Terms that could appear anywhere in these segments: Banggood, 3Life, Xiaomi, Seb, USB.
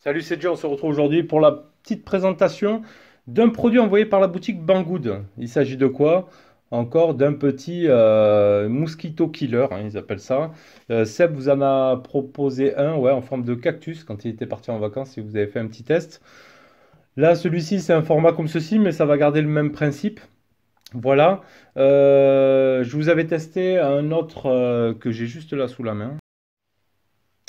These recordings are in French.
Salut, c'est Jay, on se retrouve aujourd'hui pour la petite présentation d'un produit envoyé par la boutique Banggood. Il s'agit de quoi? Encore d'un petit mosquito killer, hein, ils appellent ça. Seb vous en a proposé un, ouais, en forme de cactus quand il était parti en vacances et vous avez fait un petit test. Là, celui-ci, c'est un format comme ceci, mais ça va garder le même principe. Voilà, je vous avais testé un autre que j'ai juste là sous la main.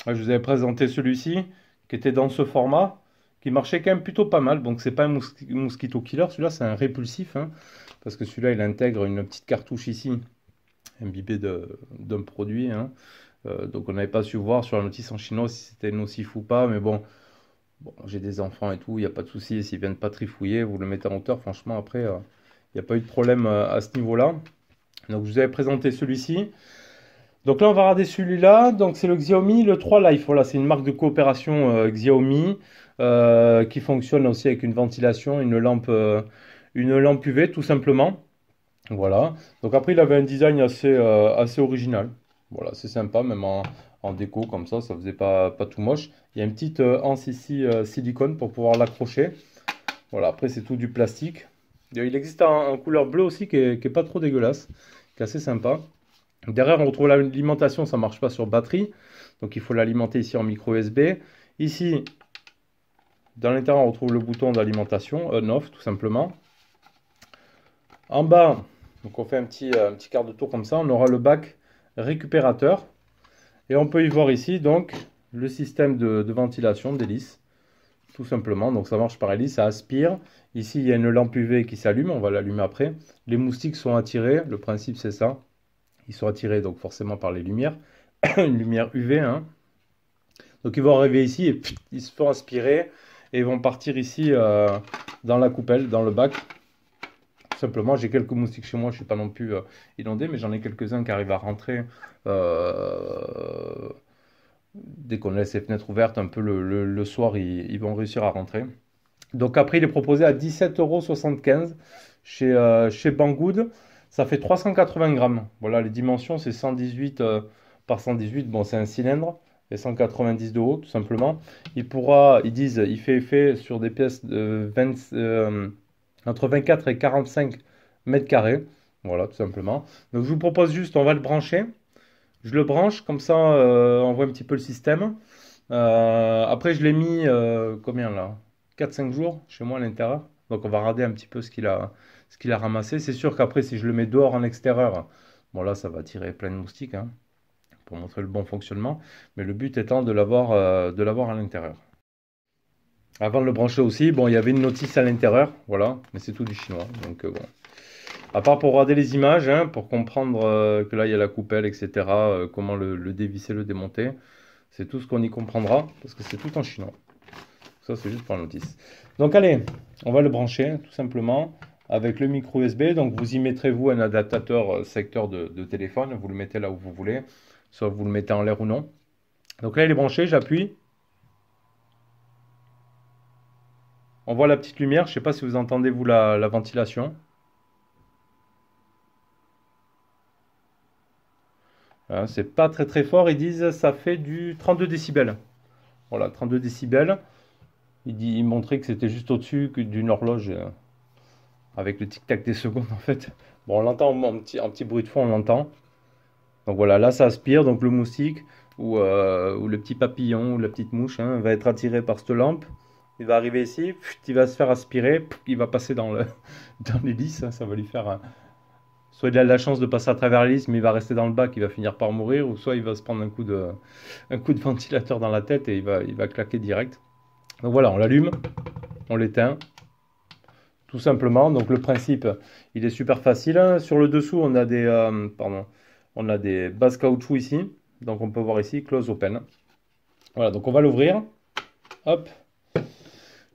Je vous avais présenté celui-ci, qui était dans ce format, qui marchait quand même plutôt pas mal. Donc c'est pas un mosquito killer, celui-là c'est un répulsif, hein, parce que celui-là il intègre une petite cartouche ici, imbibée d'un produit, hein. Donc on n'avait pas su voir sur la notice en chinois si c'était nocif ou pas, mais bon j'ai des enfants et tout, il n'y a pas de souci, s'ils viennent pas trifouiller, vous le mettez en hauteur, franchement après il n'y a pas eu de problème à ce niveau-là. Donc je vous avais présenté celui-ci. Donc là, on va regarder celui-là. Donc c'est le Xiaomi, le 3Life. Voilà, c'est une marque de coopération Xiaomi qui fonctionne aussi avec une ventilation, une lampe UV, tout simplement. Voilà. Donc après, il avait un design assez original. Voilà, c'est sympa, même en déco comme ça, ça faisait pas tout moche. Il y a une petite anse ici silicone pour pouvoir l'accrocher. Voilà. Après, c'est tout du plastique. Il existe en couleur bleue aussi qui est pas trop dégueulasse, qui est assez sympa. Derrière, on retrouve l'alimentation, ça ne marche pas sur batterie. Donc, il faut l'alimenter ici en micro USB. Ici, dans l'intérieur, on retrouve le bouton d'alimentation, on-off, tout simplement. En bas, donc on fait un petit quart de tour comme ça. On aura le bac récupérateur. Et on peut y voir ici, donc, le système de ventilation d'hélice, tout simplement. Donc, ça marche par hélice, ça aspire. Ici, il y a une lampe UV qui s'allume. On va l'allumer après. Les moustiques sont attirés. Le principe, c'est ça. Ils sont attirés donc forcément par les lumières, une lumière UV. Hein. Donc ils vont arriver ici et pff, ils se font aspirer et ils vont partir ici dans la coupelle, dans le bac. Tout simplement, j'ai quelques moustiques chez moi, je ne suis pas non plus inondé, mais j'en ai quelques-uns qui arrivent à rentrer dès qu'on laisse les fenêtres ouvertes un peu le soir, ils vont réussir à rentrer. Donc après, il est proposé à 17,75 € chez Banggood. Ça fait 380 grammes. Voilà, les dimensions, c'est 118 par 118. Bon, c'est un cylindre et 190 de haut, tout simplement. Il pourra, ils disent, il fait effet sur des pièces de entre 24 et 45 mètres carrés. Voilà, tout simplement. Donc, je vous propose juste, on va le brancher. Je le branche, comme ça, on voit un petit peu le système. Après, je l'ai mis, combien là, 4-5 jours chez moi à l'intérieur. Donc, on va regarder un petit peu ce qu'il a ramassé. C'est sûr qu'après, si je le mets dehors en extérieur, bon là, ça va tirer plein de moustiques, hein, pour montrer le bon fonctionnement. Mais le but étant de l'avoir à l'intérieur. Avant de le brancher aussi, bon, il y avait une notice à l'intérieur, voilà. Mais c'est tout du chinois, donc bon. À part pour regarder les images, hein, pour comprendre que là, il y a la coupelle, etc. Comment le dévisser, le démonter. C'est tout ce qu'on y comprendra, parce que c'est tout en chinois. Ça, c'est juste pour la notice. Donc, allez, on va le brancher tout simplement avec le micro USB. Donc, vous y mettrez, vous, un adaptateur secteur de téléphone. Vous le mettez là où vous voulez, soit vous le mettez en l'air ou non. Donc, là, il est branché. J'appuie. On voit la petite lumière. Je ne sais pas si vous entendez, vous, la ventilation. C'est pas très, très fort. Ils disent ça fait du 32 décibels. Voilà, 32 décibels. Il montrait que c'était juste au-dessus d'une horloge avec le tic-tac des secondes en fait. Bon, on l'entend un petit bruit de fond, on l'entend. Donc voilà, là ça aspire, donc le moustique ou le petit papillon ou la petite mouche, hein, va être attiré par cette lampe. Il va arriver ici, il va se faire aspirer, il va passer dans l'hélice, hein, ça va lui faire... Soit il a la chance de passer à travers l'hélice, mais il va rester dans le bac, il va finir par mourir, ou soit il va se prendre un coup de ventilateur dans la tête et il va claquer direct. Donc voilà, on l'allume, on l'éteint, tout simplement. Donc le principe, il est super facile. Sur le dessous, on a des bases caoutchouc ici. Donc on peut voir ici, close, open. Voilà, donc on va l'ouvrir. Hop,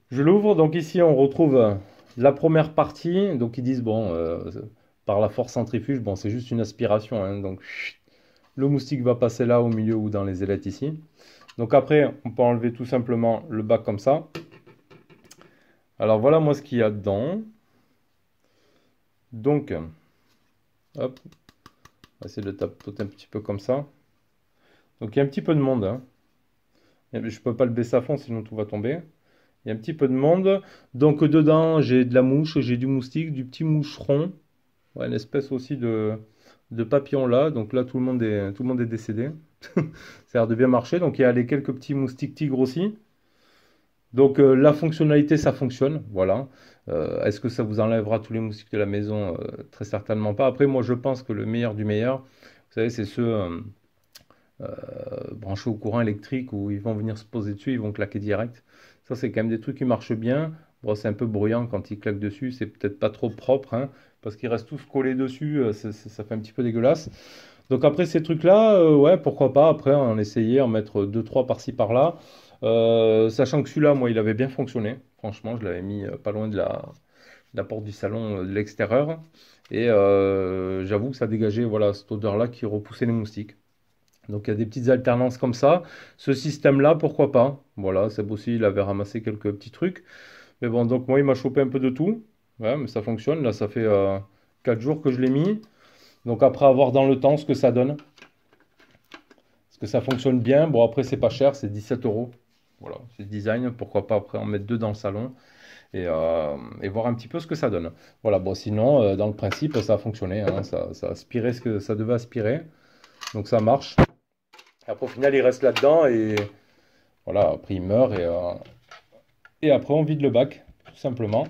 je l'ouvre. Donc ici, on retrouve la première partie. Donc ils disent, bon, par la force centrifuge. Bon, c'est juste une aspiration, hein, donc le moustique va passer là au milieu ou dans les ailettes ici. Donc après, on peut enlever tout simplement le bac comme ça. Alors voilà moi ce qu'il y a dedans. Donc, hop, on va essayer de tapoter un petit peu comme ça. Donc il y a un petit peu de monde, hein. Je ne peux pas le baisser à fond sinon tout va tomber. Il y a un petit peu de monde. Donc dedans, j'ai de la mouche, j'ai du moustique, du petit moucheron. Ouais, une espèce aussi de papillon là. Donc là, tout le monde est décédé. Ça a l'air de bien marcher. Donc il y a les quelques petits moustiques tigres aussi. Donc la fonctionnalité, ça fonctionne. Voilà. Est-ce que ça vous enlèvera tous les moustiques de la maison? Très certainement pas. Après, moi, je pense que le meilleur du meilleur, vous savez, c'est ceux branchés au courant électrique où ils vont venir se poser dessus, ils vont claquer direct. Ça, c'est quand même des trucs qui marchent bien. Bon, c'est un peu bruyant quand ils claquent dessus. C'est peut-être pas trop propre, hein, parce qu'ils restent tous collés dessus. Ça fait un petit peu dégueulasse. Donc après ces trucs-là, ouais, pourquoi pas. Après, en essayer, en mettre 2-3 par-ci, par-là. Sachant que celui-là, moi, il avait bien fonctionné. Franchement, je l'avais mis pas loin de la porte du salon de l'extérieur. Et j'avoue que ça dégageait, voilà, cette odeur-là qui repoussait les moustiques. Donc il y a des petites alternances comme ça. Ce système-là, pourquoi pas. Voilà, Seb aussi, il avait ramassé quelques petits trucs. Mais bon, donc moi, il m'a chopé un peu de tout. Ouais, mais ça fonctionne. Là, ça fait 4 jours que je l'ai mis. Donc après, à voir dans le temps ce que ça donne. Est-ce que ça fonctionne bien? Bon, après, c'est pas cher, c'est 17 €. Voilà, c'est design, pourquoi pas après en mettre 2 dans le salon et voir un petit peu ce que ça donne. Voilà, bon sinon, dans le principe, ça a fonctionné, hein, ça a aspiré ce que ça devait aspirer. Donc ça marche. Après au final, il reste là-dedans et voilà, après il meurt et après on vide le bac, tout simplement.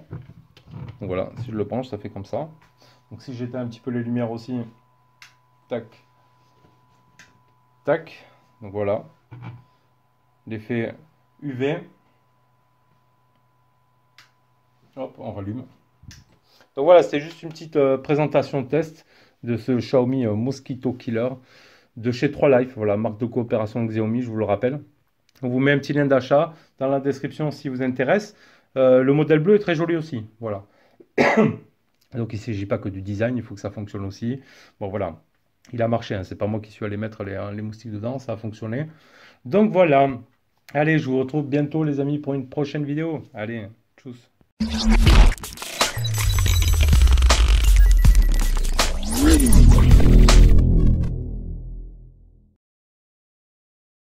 Donc voilà, si je le penche, ça fait comme ça. Donc si j'éteins un petit peu les lumières aussi, tac, tac, donc voilà, l'effet UV. Hop, on rallume. Donc voilà, c'était juste une petite présentation test de ce Xiaomi Mosquito Killer de chez 3Life, voilà, marque de coopération avec Xiaomi, je vous le rappelle. On vous met un petit lien d'achat dans la description si vous intéresse. Le modèle bleu est très joli aussi, voilà. Donc il ne s'agit pas que du design, il faut que ça fonctionne aussi. Bon voilà, il a marché, hein, c'est pas moi qui suis allé mettre les moustiques dedans, ça a fonctionné. Donc voilà. Allez, je vous retrouve bientôt les amis pour une prochaine vidéo. Allez, tchuss.